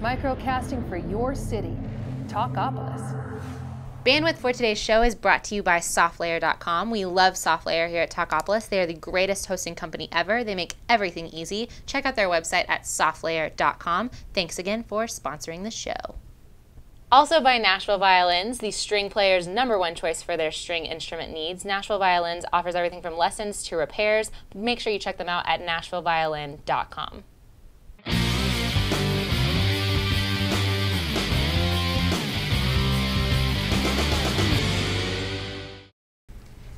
Microcasting for your city. Talkapolis. Bandwidth for today's show is brought to you by SoftLayer.com. We love SoftLayer here at Talkapolis. They are the greatest hosting company ever. They make everything easy. Check out their website at SoftLayer.com. Thanks again for sponsoring the show. Also by Nashville Violins, the string player's #1 choice for their string instrument needs. Nashville Violins offers everything from lessons to repairs. Make sure you check them out at NashvilleViolin.com.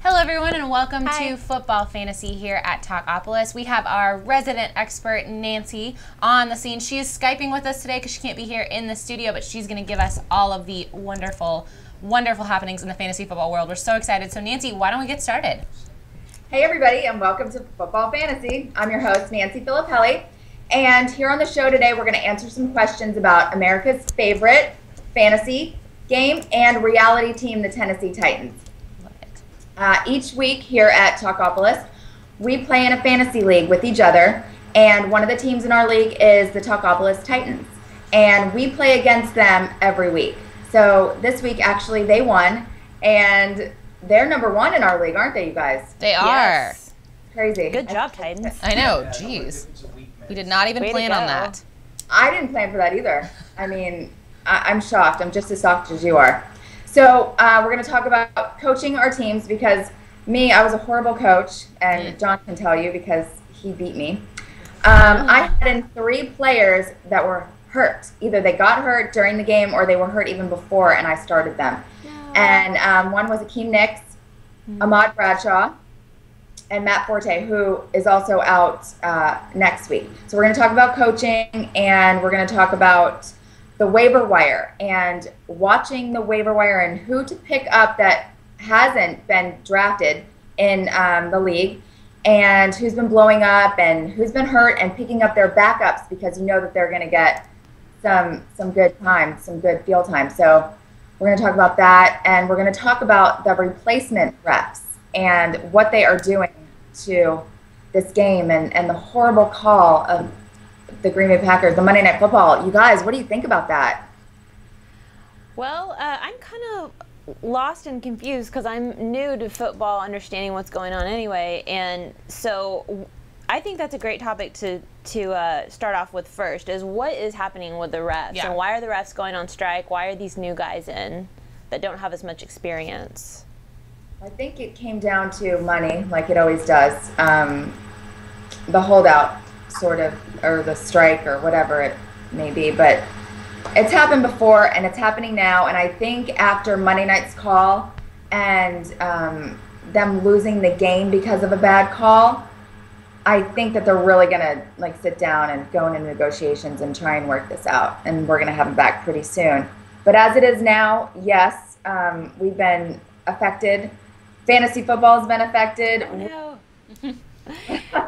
Hello everyone and welcome to Football Fantasy here at Talkapolis. We have our resident expert Nancy on the scene. She is Skyping with us today because she can't be here in the studio, but she's going to give us all of the wonderful happenings in the fantasy football world. We're so excited. So Nancy, why don't we get started? Hey everybody and welcome to Football Fantasy. I'm your host Nancy Filippelli, and here on the show today we're going to answer some questions about America's favorite fantasy game and reality team, the Tennessee Titans. Each week here at Talkapolis, we play in a fantasy league with each other, and one of the teams in our league is the Talkapolis Titans, and we play against them every week. So this week, actually, they won, and they're #1 in our league, aren't they, you guys? They are. Yes. Crazy. Good job, Titans. I know, jeez. We did not even plan on that. I didn't plan for that either. I mean, I'm shocked. I'm just as shocked as you are. So we're going to talk about coaching our teams because me, I was a horrible coach, and John can tell you because he beat me. I had in 3 players that were hurt. Either they got hurt during the game or they were hurt even before, and I started them. No. And one was Akeem Nicks, Ahmad Bradshaw, and Matt Forte, who is also out next week. So we're going to talk about coaching, and we're going to talk about the waiver wire and watching the waiver wire and who to pick up that hasn't been drafted in the league and who's been blowing up and who's been hurt and picking up their backups because you know that they're going to get some good time, some good field time. So we're going to talk about that, and we're going to talk about the replacement reps and what they are doing to this game and the horrible call of the Green Bay Packers, the Monday Night Football. You guys, what do you think about that? Well, I'm kind of lost and confused because I'm new to football, understanding what's going on anyway. And so I think that's a great topic to start off with first, is what is happening with the refs? Yeah. And why are the refs going on strike? Why are these new guys in that don't have as much experience? I think it came down to money, like it always does. The holdout, sort of, or the strike, or whatever it may be, but it's happened before and it's happening now. And I think after Monday night's call and them losing the game because of a bad call, I think that they're really gonna like sit down and go into negotiations and try and work this out, and we're gonna have them back pretty soon. But as it is now, yes, we've been affected. Fantasy football has been affected. Oh, no.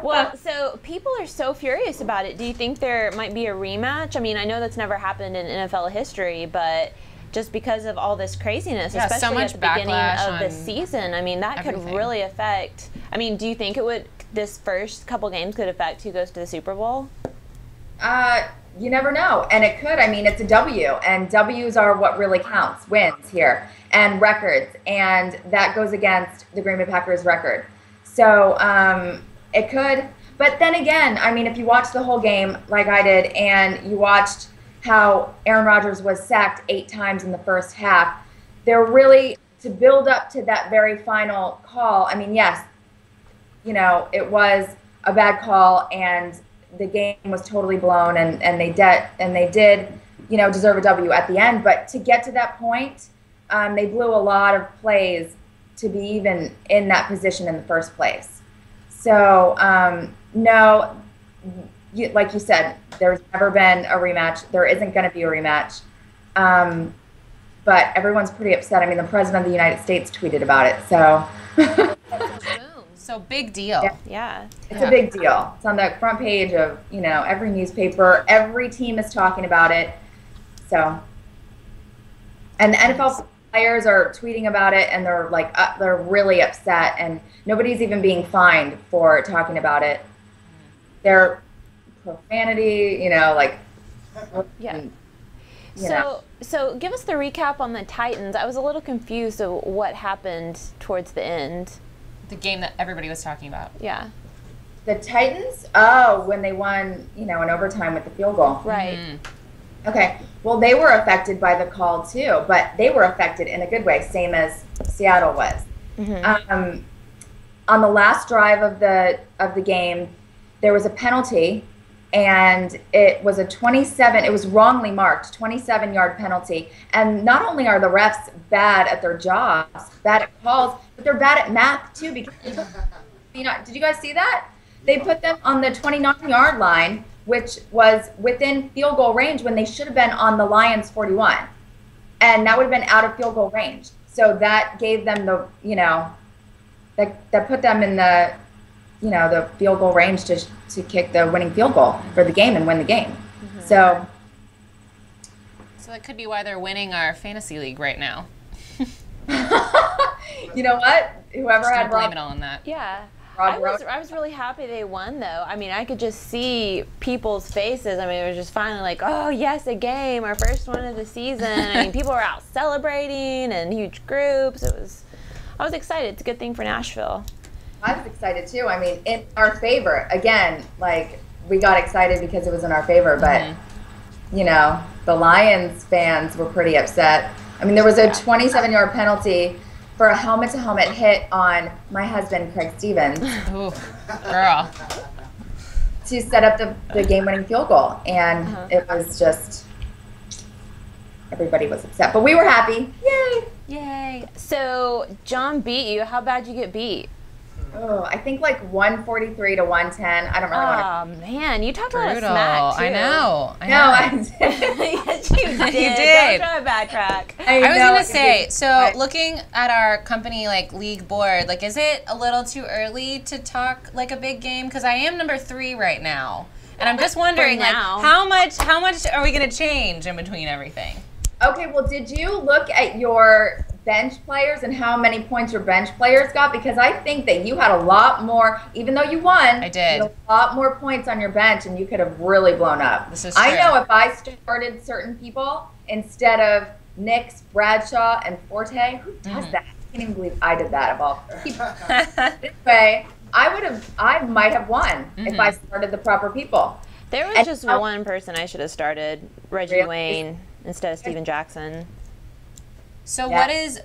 Well, so people are so furious about it. Do you think there might be a rematch? I mean, I know that's never happened in NFL history, but just because of all this craziness, yeah, especially so much at the beginning of the season, I mean, that could really affect. I mean, do you think it would? This first couple games could affect who goes to the Super Bowl? You never know, and it could. I mean, it's a W, and W's are what really counts, wins here, and records, and that goes against the Green Bay Packers' record. So, it could, but then again, I mean, if you watch the whole game like I did, and you watched how Aaron Rodgers was sacked 8 times in the first half, they're really, to build up to that very final call, I mean, yes, you know, it was a bad call, and the game was totally blown, and they did, you know, deserve a W at the end, but to get to that point, they blew a lot of plays to be even in that position in the first place. So, no, like you said, there's never been a rematch. There isn't going to be a rematch. But everyone's pretty upset. I mean, the President of the United States tweeted about it. So, so big deal. Yeah. It's a big deal. It's on the front page of, you know, every newspaper. Every team is talking about it. So, and the NFL players are tweeting about it, and they're like, they're really upset, and nobody's even being fined for talking about it. Their profanity, you know, like, yeah, Yeah. So give us the recap on the Titans. I was a little confused of what happened towards the end. The game that everybody was talking about. Yeah. The Titans? Oh, when they won, you know, in overtime with the field goal. Right. Mm-hmm. Okay. Well, they were affected by the call, too, but they were affected in a good way, same as Seattle was. Mm-hmm. On the last drive of the game, there was a penalty, and it was a 27, it was wrongly marked, 27-yard penalty. And not only are the refs bad at their jobs, bad at calls, but they're bad at math, too, because you know, did you guys see that? They put them on the 29-yard line, which was within field goal range when they should have been on the Lions 41. And that would have been out of field goal range. So that gave them the, you know, that put them in the, you know, the field goal range to kick the winning field goal for the game and win the game. Mm-hmm. So that could be why they're winning our fantasy league right now. You know what? Whoever had blame it all on that. Yeah. I was really happy they won, though. I mean, I could just see people's faces. I mean, it was just finally like, oh, yes, a game, our first one of the season. I mean, people were out celebrating in huge groups. I was excited. It's a good thing for Nashville. I was excited, too. I mean, in our favor. Again, like, we got excited because it was in our favor. But, you know, the Lions fans were pretty upset. I mean, there was a 27-yard penalty for a helmet-to-helmet hit on my husband, Craig Stevens. Ooh, girl. To set up the game-winning field goal. And it was just, everybody was upset. But we were happy. Yay. Yay. So John beat you. How bad did you get beat? Oh, I think like 143 to 110. I don't really want to. Oh, man. You talked a lot of smack, too. I know. I know. No, I did. Yes, you did. You did. Don't try a bad crack. I was going to say, so looking at our company, like, league board, like, is it a little too early to talk, like, a big game? Because I am #3 right now. And I'm just wondering, like, how much are we going to change in between everything? Okay, well, did you look at your bench players and how many points your bench players got? Because I think that you had a lot more, even though you won, I did. You had a lot more points on your bench, and you could have really blown up. This is true. I know if I started certain people instead of Nicks, Bradshaw, and Forte, who does that? I can't even believe I did that of all people. Anyway, I might have won if I started the proper people. There was just one person I should have started, Reggie Wayne, instead of Steven Jackson. So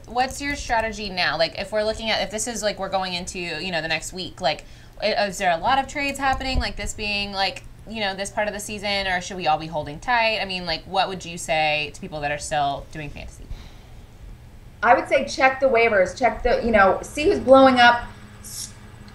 what's your strategy now? Like, if we're looking at, if this is like we're going into, you know, the next week, like, is there a lot of trades happening, like this being like, you know, this part of the season, or should we all be holding tight? I mean, like, what would you say to people that are still doing fantasy? I would say check the waivers, check the, you know, see who's blowing up.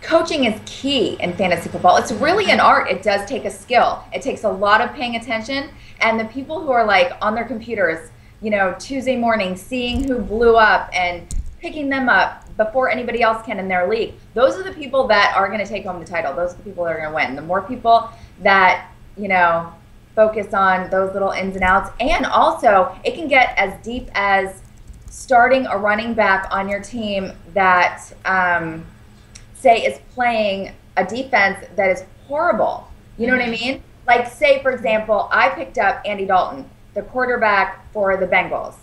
Coaching is key in fantasy football. It's really an art. It does take a skill. It takes a lot of paying attention. And the people who are, like, on their computers, you know, Tuesday morning, seeing who blew up and picking them up before anybody else can in their league, those are the people that are going to take home the title. Those are the people that are going to win. The more people that, you know, focus on those little ins and outs. And also, it can get as deep as starting a running back on your team that, say, is playing a defense that is horrible. You know what I mean? Like, say, for example, I picked up Andy Dalton, the quarterback for the Bengals.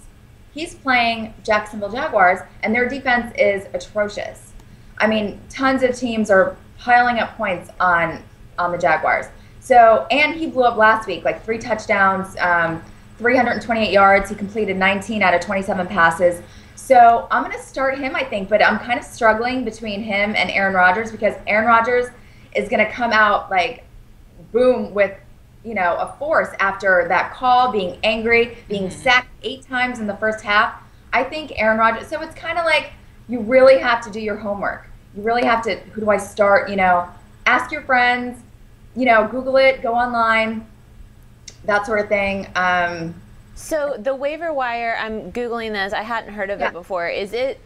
He's playing Jacksonville Jaguars, and their defense is atrocious. I mean, tons of teams are piling up points on the Jaguars. So, and he blew up last week, like 3 touchdowns, 328 yards. He completed 19 out of 27 passes. So I'm going to start him, I think, but I'm kind of struggling between him and Aaron Rodgers, because Aaron Rodgers is going to come out like boom with, you know, a force after that call, being angry, being sacked 8 times in the first half. I think Aaron Rodgers, so it's kind of like you really have to do your homework. You really have to, who do I start, you know, ask your friends, you know, Google it, go online, that sort of thing. So the waiver wire, I'm Googling this. I hadn't heard of it before. Is it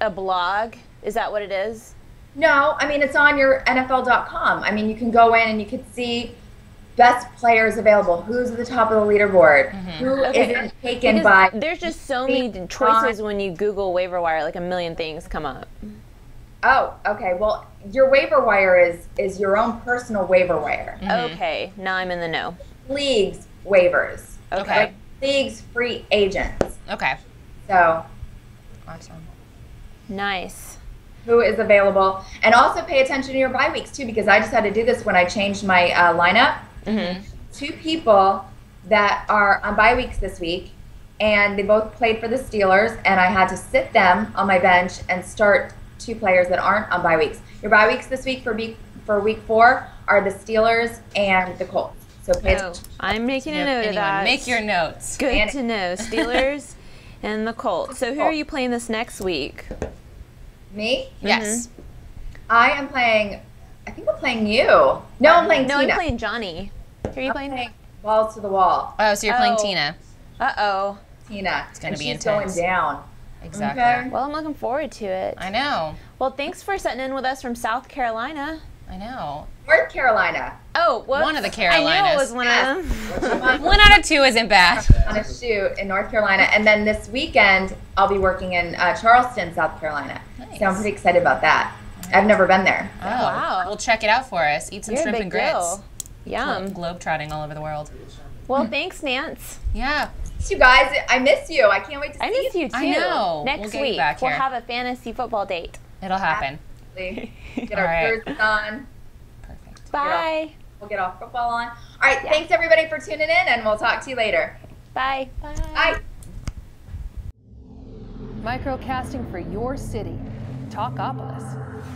a blog? Is that what it is? No. I mean, it's on your NFL.com. I mean, you can go in and you can see best players available. Who's at the top of the leaderboard? Who isn't taken by? There's just so many choices when you Google waiver wire. Like, a million things come up. Oh, okay. Well, your waiver wire is your own personal waiver wire. Okay. Now I'm in the know. Leagues waivers. Okay. Biggs free agents. Okay. So. Awesome. Nice. Who is available. And also pay attention to your bye weeks, too, because I just had to do this when I changed my lineup. Mm-hmm. Two people that are on bye weeks this week, and they both played for the Steelers, and I had to sit them on my bench and start two players that aren't on bye weeks. Your bye weeks this week for week four are the Steelers and the Colts. So pay attention. I'm making a note of that. Make your notes. Good to know. Steelers and the Colts. So who are you playing this next week? Me? Yes. Mm-hmm. I am playing, I think I'm playing you. No, I'm playing Tina. No, I'm playing Johnny. Who are you playing? I'm playing balls to the wall. Oh, so you're playing Tina. Uh-oh. Tina. It's going to be intense. She's going down. Exactly. Okay. Well, I'm looking forward to it. I know. Well, thanks for sitting in with us from South Carolina. I know. North Carolina. Oh, whoops. One of the Carolinas. I knew it was one of them. 1 out of 2 isn't bad. On a shoot in North Carolina. And then this weekend, I'll be working in Charleston, South Carolina. Nice. So I'm pretty excited about that. Nice. I've never been there. Oh, wow. Well, check it out for us. Eat some shrimp and grits. Yum. Globetrotting all over the world. Well, thanks, Nance. Yeah. You guys, I miss you. I can't wait to see you. I miss you, too. I know. Next week, we'll have a fantasy football date. It'll happen. Absolutely. Get our shirts on. Perfect. Bye. We'll get our football on. All right. Yeah. Thanks, everybody, for tuning in, and we'll talk to you later. Bye. Bye. Bye. Microcasting for your city. Talkapolis.